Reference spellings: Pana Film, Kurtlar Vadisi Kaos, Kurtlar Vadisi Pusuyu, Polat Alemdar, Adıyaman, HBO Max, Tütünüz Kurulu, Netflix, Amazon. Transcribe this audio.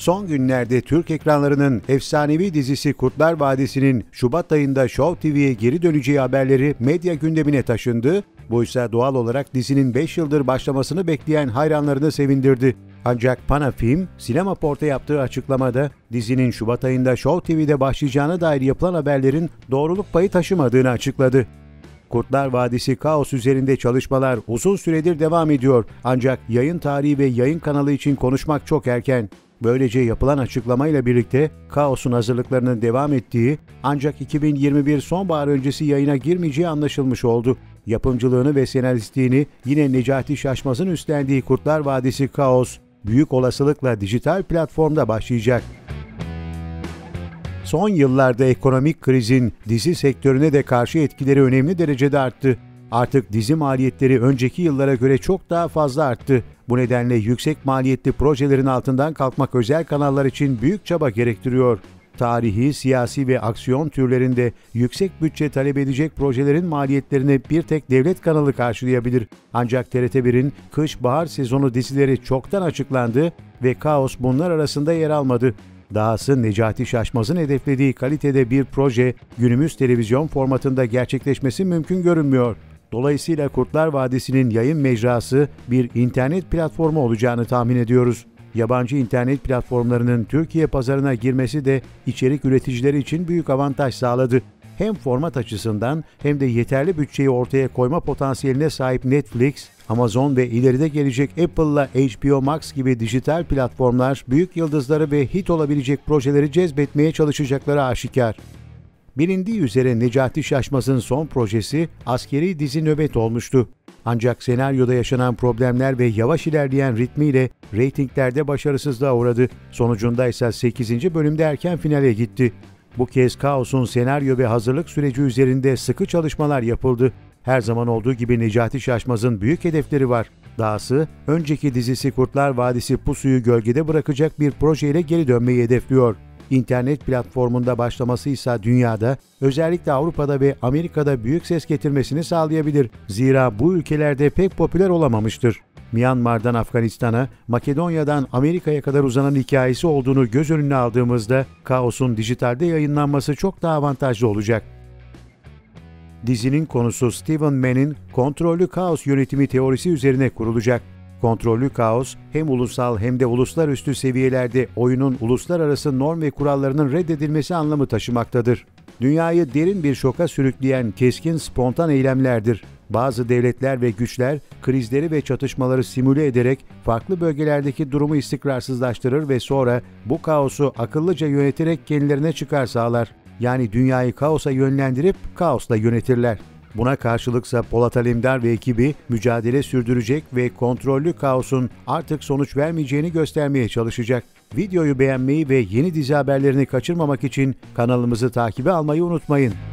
Son günlerde Türk ekranlarının efsanevi dizisi Kurtlar Vadisi'nin Şubat ayında Show TV'ye geri döneceği haberleri medya gündemine taşındı. Bu ise doğal olarak dizinin 5 yıldır başlamasını bekleyen hayranlarını sevindirdi. Ancak Pana Film, Sinemaport'a yaptığı açıklamada dizinin Şubat ayında Show TV'de başlayacağına dair yapılan haberlerin doğruluk payı taşımadığını açıkladı. Kurtlar Vadisi Kaos üzerinde çalışmalar uzun süredir devam ediyor, ancak yayın tarihi ve yayın kanalı için konuşmak çok erken. Böylece yapılan açıklamayla birlikte Kaos'un hazırlıklarının devam ettiği ancak 2021 sonbahar öncesi yayına girmeyeceği anlaşılmış oldu. Yapımcılığını ve senaristliğini yine Necati Şaşmaz'ın üstlendiği Kurtlar Vadisi Kaos büyük olasılıkla dijital platformda başlayacak. Son yıllarda ekonomik krizin dizi sektörüne de karşı etkileri önemli derecede arttı. Artık dizi maliyetleri önceki yıllara göre çok daha fazla arttı. Bu nedenle yüksek maliyetli projelerin altından kalkmak özel kanallar için büyük çaba gerektiriyor. Tarihi, siyasi ve aksiyon türlerinde yüksek bütçe talep edecek projelerin maliyetlerini bir tek devlet kanalı karşılayabilir. Ancak TRT1'in kış-bahar sezonu dizileri çoktan açıklandı ve Kaos bunlar arasında yer almadı. Dahası Necati Şaşmaz'ın hedeflediği kalitede bir proje günümüz televizyon formatında gerçekleşmesi mümkün görünmüyor. Dolayısıyla Kurtlar Vadisi'nin yayın mecrası bir internet platformu olacağını tahmin ediyoruz. Yabancı internet platformlarının Türkiye pazarına girmesi de içerik üreticileri için büyük avantaj sağladı. Hem format açısından hem de yeterli bütçeyi ortaya koyma potansiyeline sahip Netflix, Amazon ve ileride gelecek Apple'la HBO Max gibi dijital platformlar büyük yıldızları ve hit olabilecek projeleri cezbetmeye çalışacakları aşikar. Bilindiği üzere Necati Şaşmaz'ın son projesi askeri dizi Nöbet olmuştu. Ancak senaryoda yaşanan problemler ve yavaş ilerleyen ritmiyle reytinglerde başarısızlığa uğradı. Sonucunda ise 8. bölümde erken finale gitti. Bu kez Kaos'un senaryo ve hazırlık süreci üzerinde sıkı çalışmalar yapıldı. Her zaman olduğu gibi Necati Şaşmaz'ın büyük hedefleri var. Dahası önceki dizisi Kurtlar Vadisi Pusuyu gölgede bırakacak bir projeyle geri dönmeyi hedefliyor. İnternet platformunda başlaması ise dünyada, özellikle Avrupa'da ve Amerika'da büyük ses getirmesini sağlayabilir. Zira bu ülkelerde pek popüler olamamıştır. Myanmar'dan Afganistan'a, Makedonya'dan Amerika'ya kadar uzanan hikayesi olduğunu göz önüne aldığımızda Kaos'un dijitalde yayınlanması çok daha avantajlı olacak. Dizinin konusu Steven Mann'in kontrollü kaos yönetimi teorisi üzerine kurulacak. Kontrollü kaos hem ulusal hem de uluslararası seviyelerde oyunun uluslararası norm ve kurallarının reddedilmesi anlamı taşımaktadır. Dünyayı derin bir şoka sürükleyen keskin spontan eylemlerdir. Bazı devletler ve güçler krizleri ve çatışmaları simüle ederek farklı bölgelerdeki durumu istikrarsızlaştırır ve sonra bu kaosu akıllıca yöneterek kendilerine çıkar sağlar. Yani dünyayı kaosa yönlendirip kaosla yönetirler. Buna karşılıksa Polat Alemdar ve ekibi mücadele sürdürecek ve kontrollü kaosun artık sonuç vermeyeceğini göstermeye çalışacak. Videoyu beğenmeyi ve yeni dizi haberlerini kaçırmamak için kanalımızı takibe almayı unutmayın.